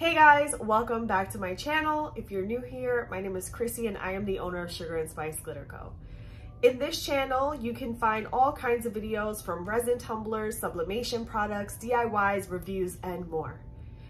Hey guys, welcome back to my channel. If you're new here, my name is Chrissy and I am the owner of Sugar and Spice Glitter Co. In this channel, you can find all kinds of videos from resin tumblers, sublimation products, DIYs, reviews, and more.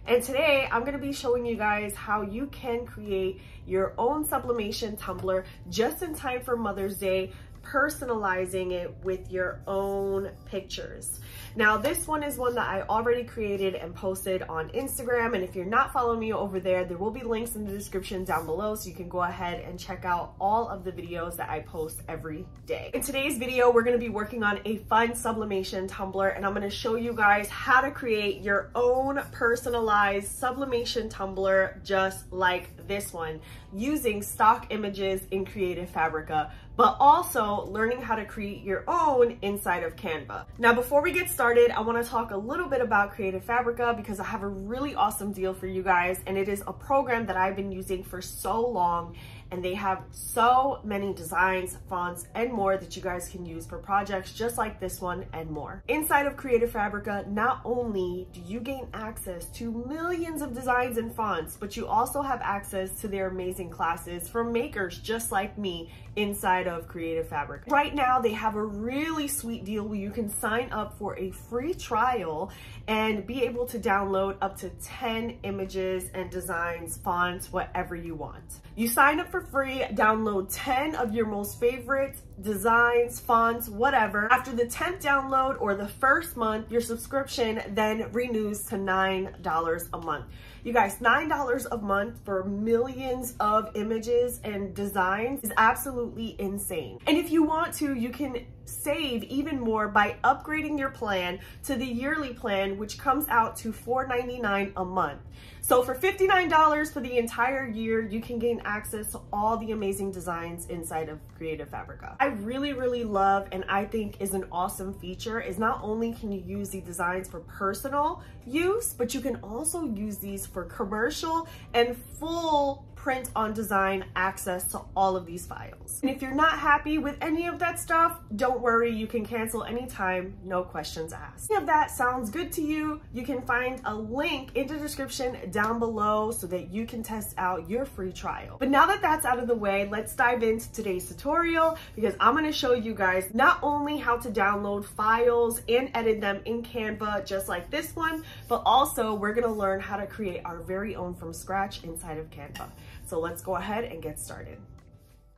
And today, I'm gonna be showing you guys how you can create your own sublimation tumbler just in time for Mother's Day, personalizing it with your own pictures. Now this one is one that I already created and posted on Instagram, and if you're not following me over there, there will be links in the description down below so you can go ahead and check out all of the videos that I post every day. In today's video, we're going to be working on a fun sublimation tumbler, and I'm going to show you guys how to create your own personalized sublimation tumbler just like this one, using stock images in Creative Fabrica, but also learning how to create your own inside of Canva. Now, before we get started, I wanna talk a little bit about Creative Fabrica because I have a really awesome deal for you guys, and it is a program that I've been using for so long, and they have so many designs, fonts, and more that you guys can use for projects just like this one and more. Inside of Creative Fabrica, not only do you gain access to millions of designs and fonts, but you also have access to their amazing classes from makers just like me inside of Creative Fabrica. Right now, they have a really sweet deal where you can sign up for a free trial and be able to download up to 10 images and designs, fonts, whatever you want. You sign up for free, download 10 of your most favorite designs, fonts, whatever. After the 10th download or the first month, your subscription then renews to $9 a month. You guys, $9 a month for millions of images and designs is absolutely insane. And if you want to, you can save even more by upgrading your plan to the yearly plan, which comes out to $4.99 a month. So for $59 for the entire year, you can gain access to all the amazing designs inside of Creative Fabrica. I really love, and I think is an awesome feature, is not only can you use the designs for personal use, but you can also use these for commercial and full print on design access to all of these files. And if you're not happy with any of that stuff, don't worry, you can cancel anytime, no questions asked. If that sounds good to you, you can find a link in the description down below so that you can test out your free trial. But now that that's out of the way, let's dive into today's tutorial, because I'm gonna show you guys not only how to download files and edit them in Canva just like this one, but also we're gonna learn how to create our very own from scratch inside of Canva. So let's go ahead and get started.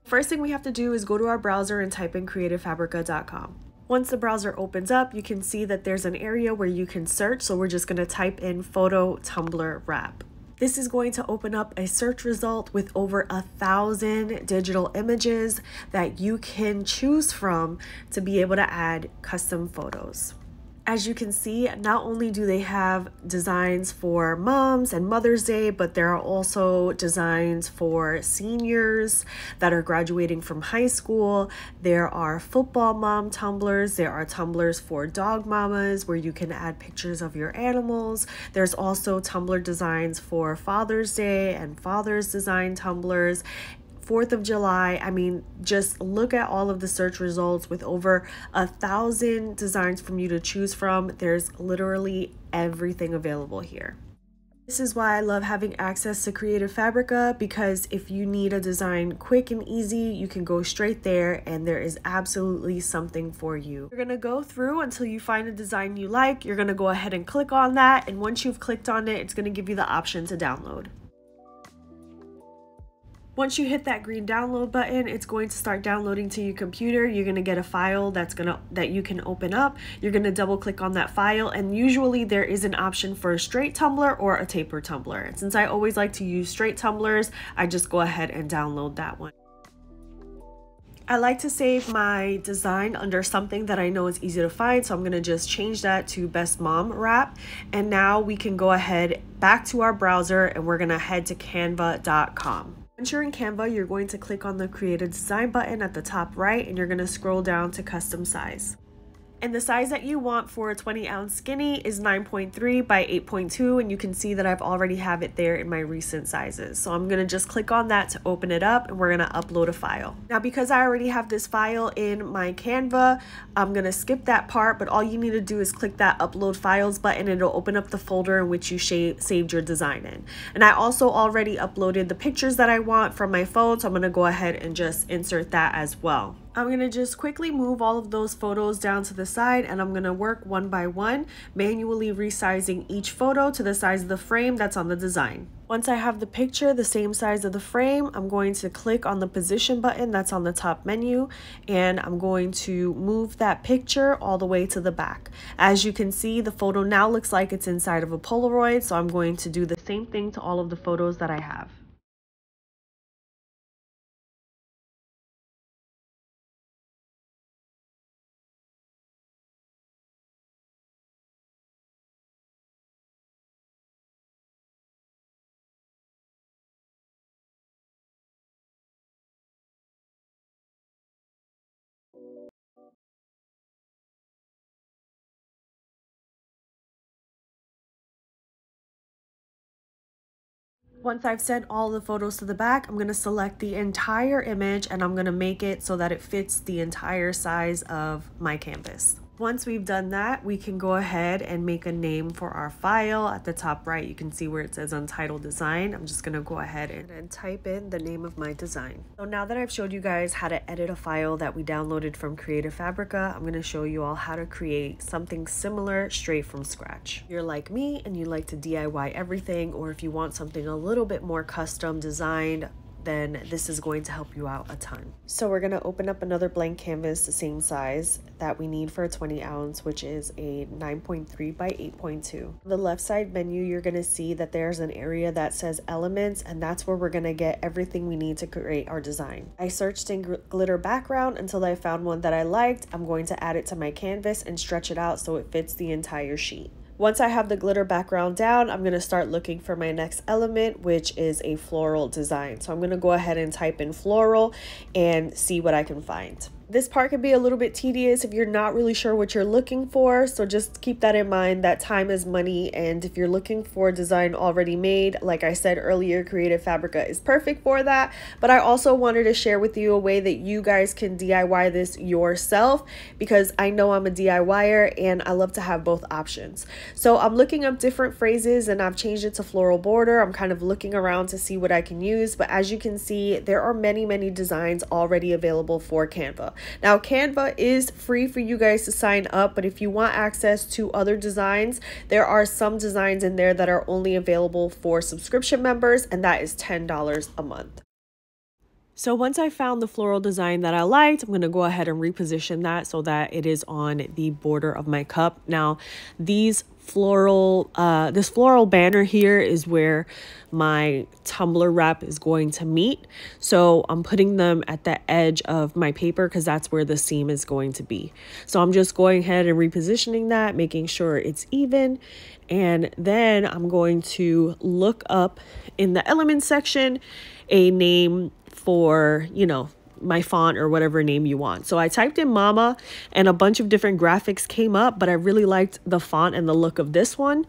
First thing we have to do is go to our browser and type in creativefabrica.com. Once the browser opens up, you can see that there's an area where you can search. So we're just going to type in photo tumbler wrap. This is going to open up a search result with over 1,000 digital images that you can choose from to be able to add custom photos. As you can see, not only do they have designs for moms and Mother's Day, but there are also designs for seniors that are graduating from high school. There are football mom tumblers. There are tumblers for dog mamas where you can add pictures of your animals. There's also tumbler designs for Father's Day and Father's Design tumblers. 4th of July, I mean, just look at all of the search results with over 1,000 designs from you to choose from. There's literally everything available here. This is why I love having access to Creative Fabrica, because if you need a design quick and easy, you can go straight there and there is absolutely something for you. You're gonna go through until you find a design you like. You're gonna go ahead and click on that, and once you've clicked on it, it's gonna give you the option to download. Once you hit that green download button, it's going to start downloading to your computer. You're going to get a file that you can open up. You're going to double click on that file, and usually there is an option for a straight tumbler or a taper tumbler. And since I always like to use straight tumblers, I just go ahead and download that one. I like to save my design under something that I know is easy to find, so I'm going to just change that to Best Mom Wrap. And now we can go ahead back to our browser and we're going to head to canva.com. Once you're in Canva, you're going to click on the Create a Design button at the top right, and you're going to scroll down to Custom Size. And the size that you want for a 20-ounce skinny is 9.3 by 8.2, and you can see that I've already have it there in my recent sizes. So I'm gonna just click on that to open it up, and we're gonna upload a file. Now, because I already have this file in my Canva, I'm gonna skip that part, but all you need to do is click that upload files button, and it'll open up the folder in which you saved your design in. And I also already uploaded the pictures that I want from my phone, so I'm gonna go ahead and just insert that as well. I'm gonna just quickly move all of those photos down to the side, and I'm gonna work one by one, manually resizing each photo to the size of the frame that's on the design. Once I have the picture the same size of the frame, I'm going to click on the position button that's on the top menu, and I'm going to move that picture all the way to the back. As you can see, the photo now looks like it's inside of a Polaroid, so I'm going to do the same thing to all of the photos that I have. Once I've sent all the photos to the back, I'm gonna select the entire image, and I'm gonna make it so that it fits the entire size of my canvas. Once we've done that, we can go ahead and make a name for our file. At the top right, you can see where it says Untitled Design. I'm just gonna go ahead and type in the name of my design. So now that I've showed you guys how to edit a file that we downloaded from Creative Fabrica, I'm gonna show you all how to create something similar straight from scratch. If you're like me and you like to DIY everything, or if you want something a little bit more custom designed, then this is going to help you out a ton. So we're gonna open up another blank canvas the same size that we need for a 20-ounce, which is a 9.3 by 8.2. On the left side menu, you're gonna see that there's an area that says Elements, and that's where we're gonna get everything we need to create our design. I searched in glitter background until I found one that I liked. I'm going to add it to my canvas and stretch it out so it fits the entire sheet. Once I have the glitter background down, I'm going to start looking for my next element, which is a floral design. So I'm going to go ahead and type in floral and see what I can find. This part can be a little bit tedious if you're not really sure what you're looking for, so just keep that in mind, that time is money, and if you're looking for a design already made, like I said earlier, Creative Fabrica is perfect for that. But I also wanted to share with you a way that you guys can DIY this yourself, because I know I'm a DIYer and I love to have both options. So I'm looking up different phrases, and I've changed it to floral border. I'm kind of looking around to see what I can use, but as you can see, there are many designs already available for Canva. Now, Canva is free for you guys to sign up, but if you want access to other designs, there are some designs in there that are only available for subscription members, and that is $10 a month. So once I found the floral design that I liked, I'm going to go ahead and reposition that so that it is on the border of my cup. Now, this floral banner here is where my tumbler wrap is going to meet. So I'm putting them at the edge of my paper because that's where the seam is going to be. So I'm just going ahead and repositioning that, making sure it's even. And then I'm going to look up in the element section a name for, you know, my font or whatever name you want. So I typed in Mama, and a bunch of different graphics came up, but I really liked the font and the look of this one.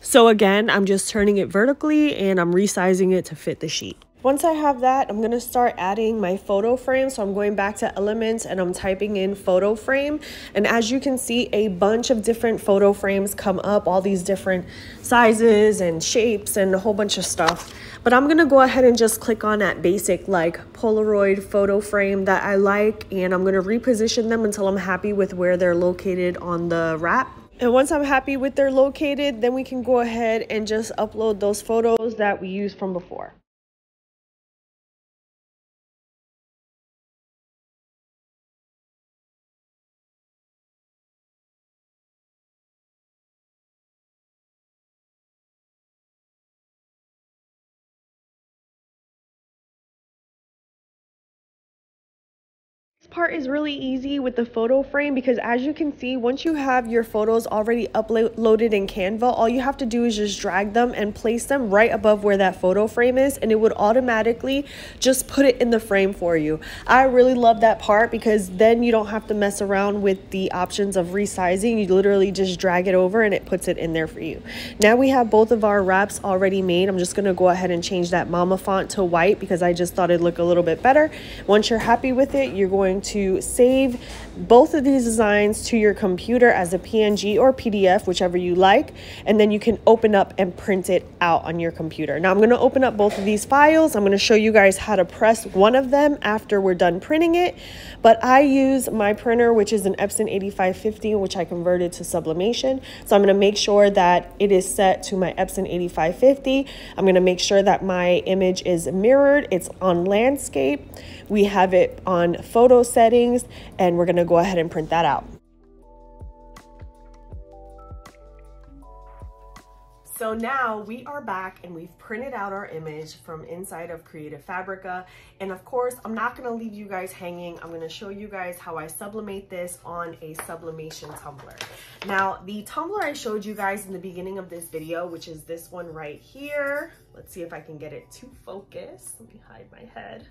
So again, I'm just turning it vertically and I'm resizing it to fit the sheet. Once I have that, I'm gonna start adding my photo frame. So I'm going back to Elements and I'm typing in photo frame. And as you can see, a bunch of different photo frames come up, all these different sizes and shapes and a whole bunch of stuff. But I'm gonna go ahead and just click on that basic like Polaroid photo frame that I like. And I'm gonna reposition them until I'm happy with where they're located on the wrap. And once I'm happy with they're located, then we can go ahead and just upload those photos that we used from before. part is really easy with the photo frame, because as you can see, once you have your photos already uploaded in Canva, all you have to do is just drag them and place them right above where that photo frame is, and it would automatically just put it in the frame for you. I really love that part because then you don't have to mess around with the options of resizing. You literally just drag it over and it puts it in there for you. Now we have both of our wraps already made. I'm just going to go ahead and change that mama font to white because I just thought it'd look a little bit better. Once you're happy with it, you're going to save both of these designs to your computer as a PNG or PDF, whichever you like, and then you can open up and print it out on your computer. Now I'm going to open up both of these files. I'm going to show you guys how to press one of them after we're done printing it, but I use my printer, which is an Epson 8550, which I converted to sublimation. So I'm going to make sure that it is set to my Epson 8550. I'm going to make sure that my image is mirrored. It's on landscape. We have it on photo settings, and we're going to go ahead and print that out. So now we are back and we've printed out our image from inside of Creative Fabrica. And of course, I'm not gonna leave you guys hanging. I'm gonna show you guys how I sublimate this on a sublimation tumbler. Now, the tumbler I showed you guys in the beginning of this video, which is this one right here. Let's see if I can get it to focus. Let me hide my head.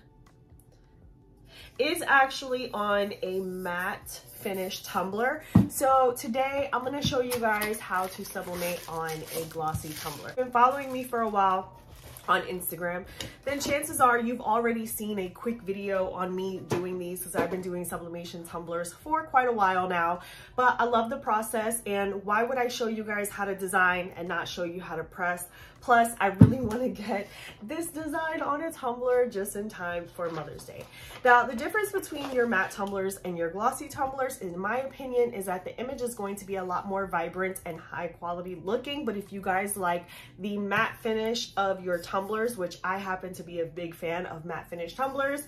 Is actually on a matte finish tumbler. So today I'm going to show you guys how to sublimate on a glossy tumbler. If you've been following me for a while on Instagram, then chances are you've already seen a quick video on me doing these, because I've been doing sublimation tumblers for quite a while now. But I love the process, and why would I show you guys how to design and not show you how to press? Plus, I really want to get this design on a tumbler just in time for Mother's Day. Now, the difference between your matte tumblers and your glossy tumblers, in my opinion, is that the image is going to be a lot more vibrant and high quality looking. But if you guys like the matte finish of your tumblers, which I happen to be a big fan of matte finish tumblers,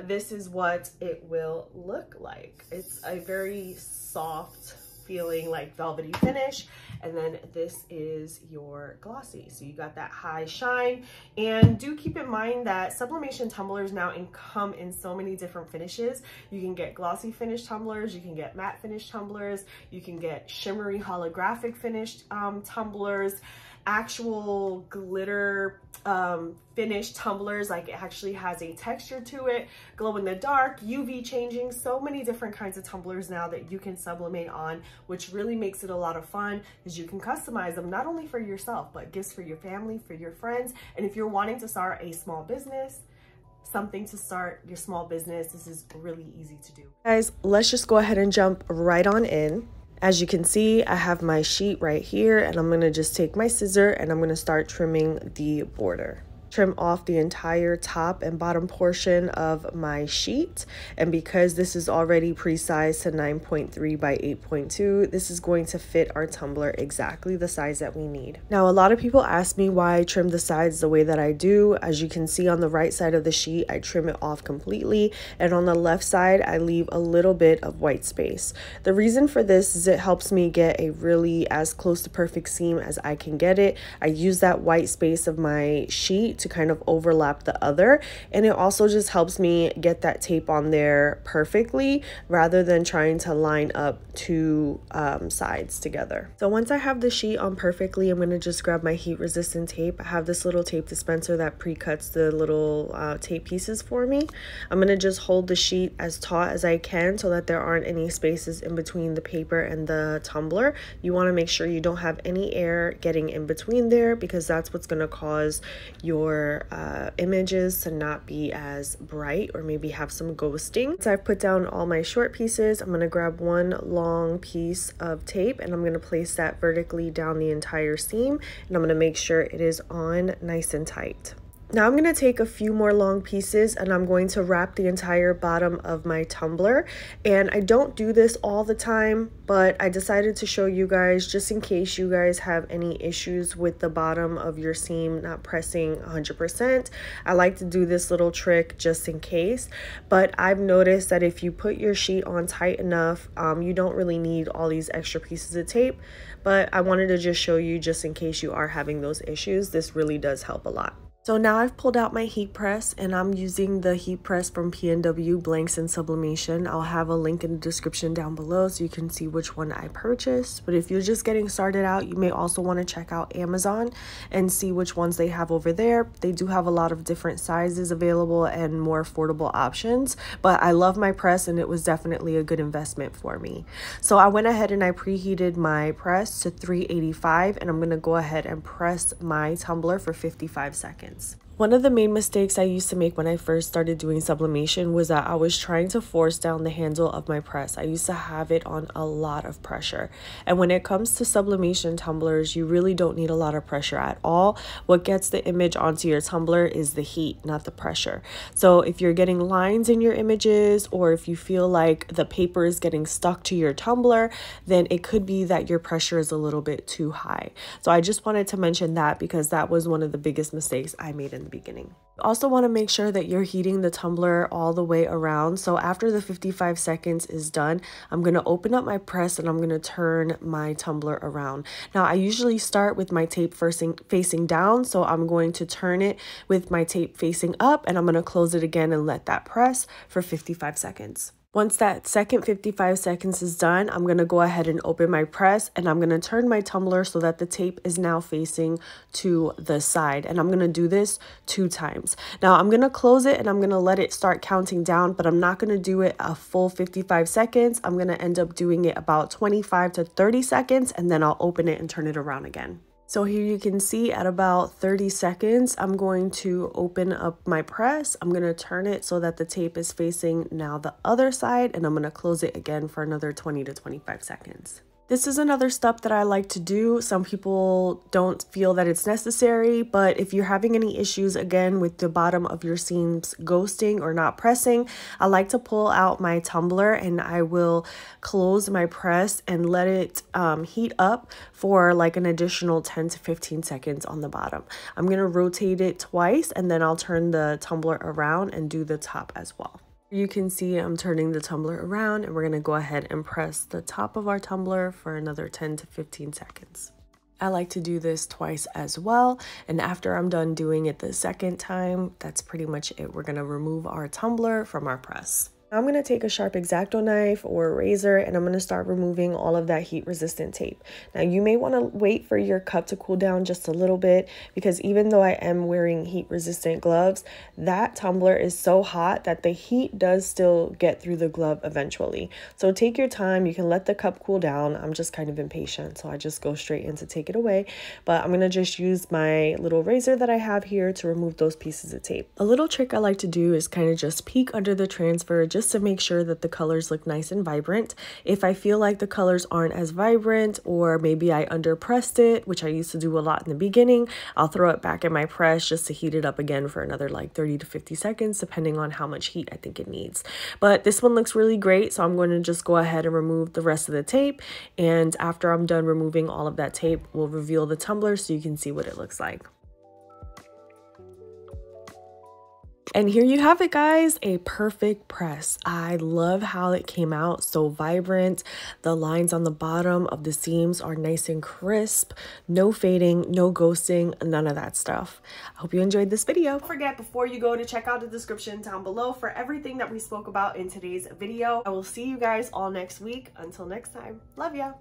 this is what it will look like. It's a very soft feeling, like velvety finish, and then this is your glossy. So you got that high shine, and do keep in mind that sublimation tumblers now come in so many different finishes. You can get glossy finish tumblers, you can get matte finish tumblers, you can get shimmery holographic finished tumblers, actual glitter finished tumblers, like it actually has a texture to it, glow in the dark, UV changing, so many different kinds of tumblers now that you can sublimate on, which really makes it a lot of fun because you can customize them not only for yourself, but gifts for your family, for your friends. And if you're wanting to start a small business, something to start your small business, this is really easy to do. Guys, let's just go ahead and jump right on in. As you can see, I have my sheet right here, and I'm gonna just take my scissor and I'm gonna start trimming the border. Trim off the entire top and bottom portion of my sheet. And because this is already pre-sized to 9.3 by 8.2, this is going to fit our tumbler exactly the size that we need. Now, a lot of people ask me why I trim the sides the way that I do. As you can see on the right side of the sheet, I trim it off completely. And on the left side, I leave a little bit of white space. The reason for this is it helps me get a really as close to perfect seam as I can get it. I use that white space of my sheet to kind of overlap the other, and it also just helps me get that tape on there perfectly rather than trying to line up two sides together. So once I have the sheet on perfectly, I'm going to just grab my heat resistant tape. I have this little tape dispenser that pre-cuts the little tape pieces for me. I'm going to just hold the sheet as taut as I can so that there aren't any spaces in between the paper and the tumbler. You want to make sure you don't have any air getting in between there, because that's what's going to cause your images to not be as bright or maybe have some ghosting. So I've put down all my short pieces. I'm going to grab one long piece of tape and I'm going to place that vertically down the entire seam, and I'm going to make sure it is on nice and tight. Now I'm going to take a few more long pieces and I'm going to wrap the entire bottom of my tumbler. And I don't do this all the time, but I decided to show you guys just in case you guys have any issues with the bottom of your seam not pressing 100%. I like to do this little trick just in case, but I've noticed that if you put your sheet on tight enough, you don't really need all these extra pieces of tape. But I wanted to just show you just in case you are having those issues. This really does help a lot. So now I've pulled out my heat press, and I'm using the heat press from PNW Blanks and Sublimation. I'll have a link in the description down below so you can see which one I purchased. But if you're just getting started out, you may also want to check out Amazon and see which ones they have over there. They do have a lot of different sizes available and more affordable options. But I love my press, and it was definitely a good investment for me. So I went ahead and I preheated my press to 385, and I'm going to go ahead and press my tumbler for 55 seconds. One of the main mistakes I used to make when I first started doing sublimation was that I was trying to force down the handle of my press. I used to have it on a lot of pressure. And when it comes to sublimation tumblers, you really don't need a lot of pressure at all. What gets the image onto your tumbler is the heat, not the pressure. So if you're getting lines in your images, or if you feel like the paper is getting stuck to your tumbler, then it could be that your pressure is a little bit too high. So I just wanted to mention that because that was one of the biggest mistakes I made in the beginning. Also want to make sure that you're heating the tumbler all the way around. So after the 55 seconds is done, I'm going to open up my press and I'm going to turn my tumbler around. Now I usually start with my tape facing down, so I'm going to turn it with my tape facing up, and I'm going to close it again and let that press for 55 seconds. Once that second 55 seconds is done, I'm going to go ahead and open my press, and I'm going to turn my tumbler so that the tape is now facing to the side. And I'm going to do this 2 times. Now I'm going to close it and I'm going to let it start counting down, but I'm not going to do it a full 55 seconds. I'm going to end up doing it about 25 to 30 seconds, and then I'll open it and turn it around again. So here you can see at about 30 seconds, I'm going to open up my press. I'm going to turn it so that the tape is facing now the other side, and I'm going to close it again for another 20 to 25 seconds. This is another step that I like to do. Some people don't feel that it's necessary, but if you're having any issues again with the bottom of your seams ghosting or not pressing, I like to pull out my tumbler and I will close my press and let it heat up for like an additional 10 to 15 seconds on the bottom. I'm going to rotate it twice, and then I'll turn the tumbler around and do the top as well. You can see I'm turning the tumbler around, and we're going to go ahead and press the top of our tumbler for another 10 to 15 seconds. I like to do this twice as well, and after I'm done doing it the second time, that's pretty much it. We're going to remove our tumbler from our press. I'm going to take a sharp X-Acto knife or a razor, and I'm going to start removing all of that heat resistant tape. Now you may want to wait for your cup to cool down just a little bit, because even though I am wearing heat resistant gloves, that tumbler is so hot that the heat does still get through the glove eventually. So take your time. You can let the cup cool down. I'm just kind of impatient, so I just go straight in to take it away. But I'm going to just use my little razor that I have here to remove those pieces of tape. A little trick I like to do is kind of just peek under the transfer just to make sure that the colors look nice and vibrant. If I feel like the colors aren't as vibrant, or maybe I underpressed it, which I used to do a lot in the beginning, I'll throw it back in my press just to heat it up again for another like 30 to 50 seconds, depending on how much heat I think it needs. But this one looks really great, so I'm going to just go ahead and remove the rest of the tape. And after I'm done removing all of that tape, we'll reveal the tumbler so you can see what it looks like. And here you have it, guys, a perfect press. I love how it came out, so vibrant. The lines on the bottom of the seams are nice and crisp. No fading, no ghosting, none of that stuff. I hope you enjoyed this video. Don't forget, before you go, to check out the description down below for everything that we spoke about in today's video. I will see you guys all next week. Until next time, love ya.